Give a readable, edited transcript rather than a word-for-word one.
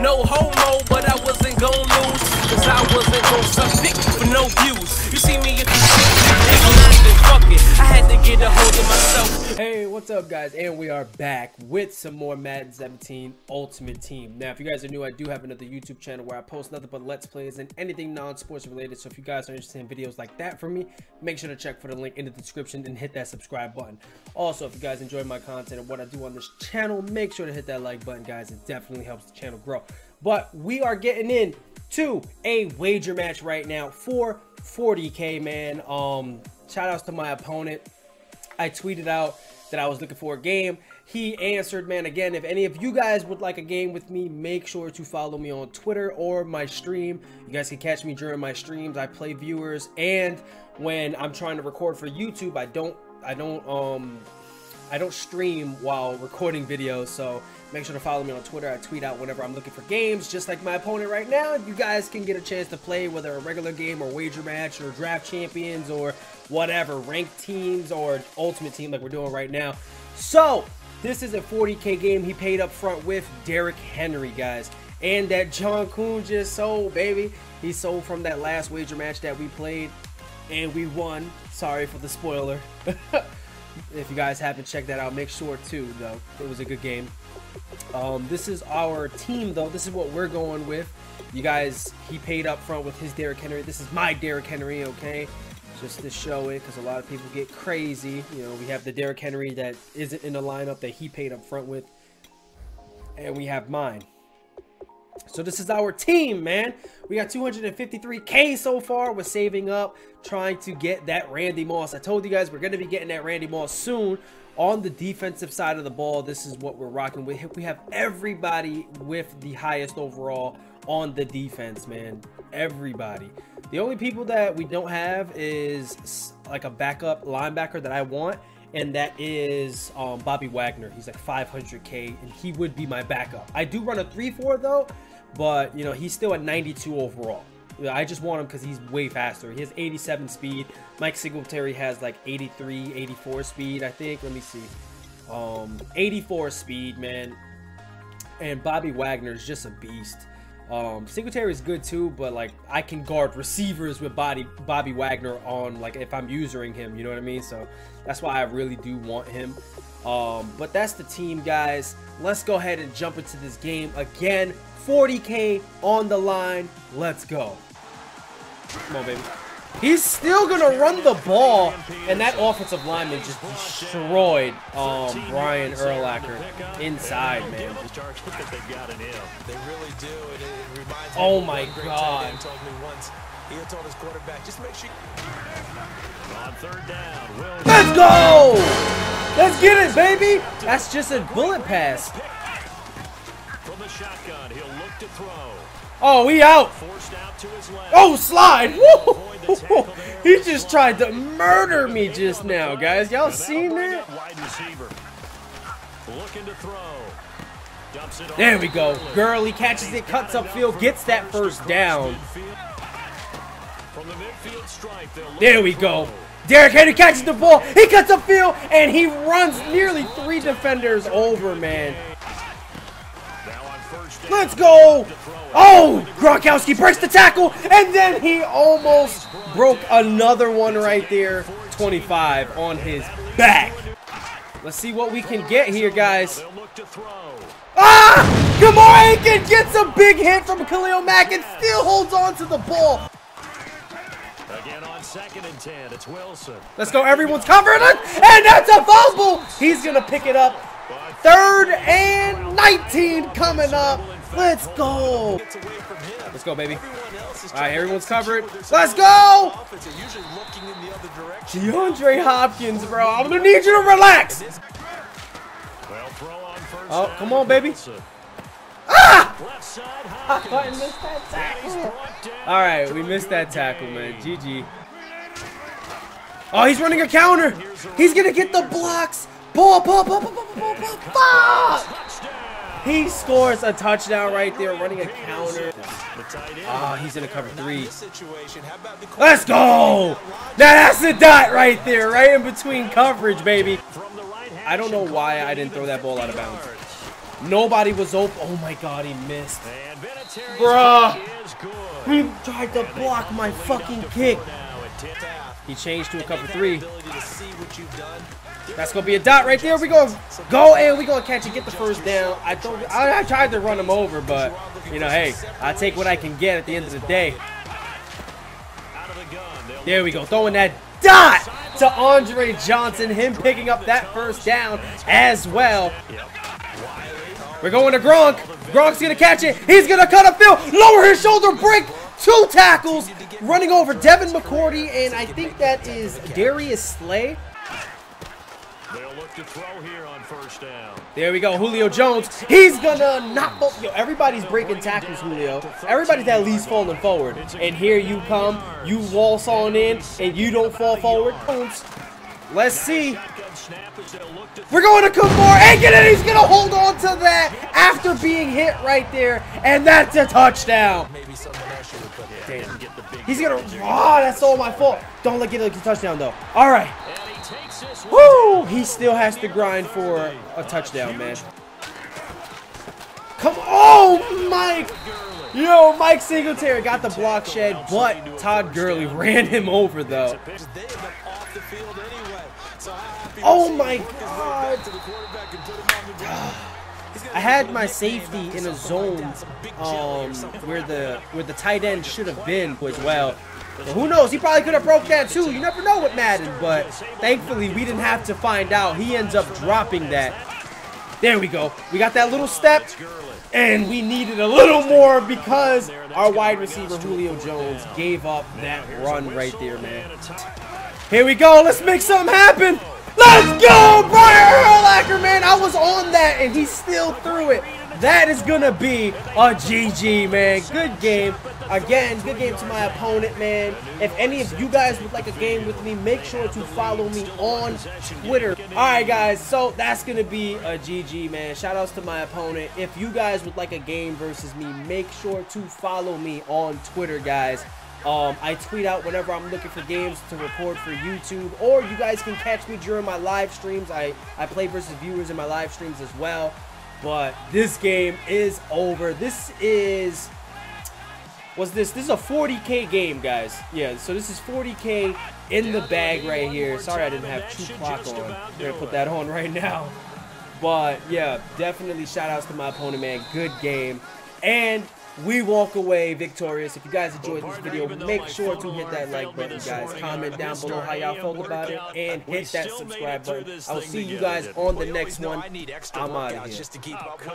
No homo, but I wasn't gon' lose, cause I wasn't gon' suck dick for no views. You see me if you think fuck it, I had to get a hold of myself. Hey, what's up guys, and we are back with some more Madden 17 Ultimate Team. Now, if you guys are new, I do have another YouTube channel where I post nothing but Let's Plays and anything non-sports related, so if you guys are interested in videos like that from me, make sure to check for the link in the description and hit that subscribe button. Also, if you guys enjoy my content and what I do on this channel, make sure to hit that like button, guys. It definitely helps the channel grow. But we are getting in to a wager match right now for 40K, man. Shout outs to my opponent. I tweeted out that I was looking for a game. He answered, man. Again, if any of you guys would like a game with me, make sure to follow me on Twitter or my stream. You guys can catch me during my streams. I play viewers, and when I'm trying to record for YouTube, I don't stream while recording videos, so make sure to follow me on Twitter. I tweet out whenever I'm looking for games, just like my opponent right now. You guys can get a chance to play, whether a regular game or wager match or draft champions or whatever, ranked teams or ultimate team like we're doing right now. So this is a 40K game he paid up front with Derrick Henry, guys. And that John Kuhn just sold, baby. He sold from that last wager match that we played and we won. Sorry for the spoiler. If you guys haven't checked that out, make sure to, though. It was a good game. This is our team, though. This is what we're going with. You guys, he paid up front with his Derrick Henry. This is my Derrick Henry, okay? Just to show it, because a lot of people get crazy. You know, we have the Derrick Henry that isn't in the lineup that he paid up front with. And we have mine. So this is our team, man. We got 253K so far. We're saving up, trying to get that Randy Moss. I told you guys we're going to be getting that Randy Moss soon. On the defensive side of the ball, this is what we're rocking with. We have everybody with the highest overall on the defense, man. Everybody. The only people that we don't have is like a backup linebacker that I want, and that is Bobby Wagner. He's like 500K, and he would be my backup. I do run a 3-4, though, but, you know, he's still at 92 overall. I just want him because he's way faster. He has 87 speed. Mike Singletary has like 83, 84 speed, I think. Let me see. 84 speed, man. And Bobby Wagner is just a beast. Singletary is good too, but like I can guard receivers with Bobby Wagner on, like, if I'm using him, you know what I mean? So that's why I really do want him. But that's the team, guys. Let's go ahead and jump into this game again. 40K on the line. Let's go. Come on, baby. He's still gonna run the ball, and that offensive lineman just destroyed Brian Urlacher inside, man. Oh my God. Let's go! Let's get it, baby! That's just a bullet pass. Shotgun, he'll look to throw. Oh, he out. Forced out to his left. Oh, slide. Woo! He just tried to murder me just now, guys. Y'all seen that? Looking to throw. There we go. Gurley catches it, cuts upfield, gets that first down. From the midfield stripe, there we go. Derrick Henry catches the ball. He cuts upfield, and he runs nearly three defenders over, man. Let's go! Oh! Gronkowski breaks the tackle, and then he almost broke another one right there. 25 on his back. Let's see what we can get here, guys. Ah! Kamar Aiken gets a big hit from Khalil Mack and still holds on to the ball. Again on 2nd and 10, it's Wilson. Let's go, everyone's covering it, and that's a fumble! He's gonna pick it up. 3rd and 19 coming up. Let's go. Let's go, baby. All right, everyone's covered. Let's go. DeAndre Hopkins, bro. I'm going to need you to relax. Oh, come on, baby. Ah! I missed that tackle. All right, we missed that tackle, man. GG. Oh, he's running a counter. He's going to get the blocks. Ball. He scores a touchdown right there, running a counter. Ah, he's in a cover 3. Let's go! Now that's the dot right there, right in between coverage, baby. I don't know why I didn't throw that ball out of bounds. Nobody was open. Oh my god, he missed. Bruh. He tried to block my fucking kick. He changed to a cover three. That's gonna be a dot right there. We go and we gonna catch and get the first down. I tried to run him over, but you know, hey, I take what I can get at the end of the day. There we go, throwing that dot to Andre Johnson, him picking up that first down as well. We're going to Gronk. Gronk's gonna catch it. He's gonna cut upfield, lower his shoulder, break. Two tackles, running over Devin McCourty, and I think that is Darius Slay. They'll look to throw here on first down. There we go, Julio Jones. He's gonna knock both. Yo, everybody's breaking tackles, Julio. Everybody's at least falling forward. And here you come, you waltz on in, and you don't fall forward. Let's see. We're going to Kamar Aiken, and he's going to hold on to that after being hit right there, and that's a touchdown. Damn. He's going to, oh, that's all my fault. Don't let it like a touchdown, though. All right. Woo, he still has to grind for a touchdown, man. Come on, oh, Mike. Yo, Mike Singletary got the block shed, but Todd Gurley ran him over, though. Oh my god! I had my safety in a zone where the tight end should have been as well. But who knows? He probably could have broke that too. You never know with Madden, but thankfully we didn't have to find out. He ends up dropping that. There we go. We got that little step, and we needed a little more because our wide receiver Julio Jones gave up that run right there, man. Here we go. Let's make something happen. Let's go, Brian Urlacher, man. I was on that, and he still threw it. That is going to be a GG, man. Good game. Again, good game to my opponent, man. If any of you guys would like a game with me, make sure to follow me on Twitter. All right, guys, so that's going to be a GG, man. Shout-outs to my opponent. If you guys would like a game versus me, make sure to follow me on Twitter, guys. I tweet out whenever I'm looking for games to record for YouTube, or you guys can catch me during my live streams. I play versus viewers in my live streams as well. But this game is over. This is a 40K game, guys. Yeah, so this is 40K in the bag right here. Sorry I didn't have true clock on. I'm gonna put that on right now. But yeah, definitely shout outs to my opponent, man. Good game. And we walk away victorious. If you guys enjoyed this video, make sure to hit that like button, guys. Comment down below how y'all felt about it, and hit that subscribe button. I'll see you guys on the next one. I'm out of here.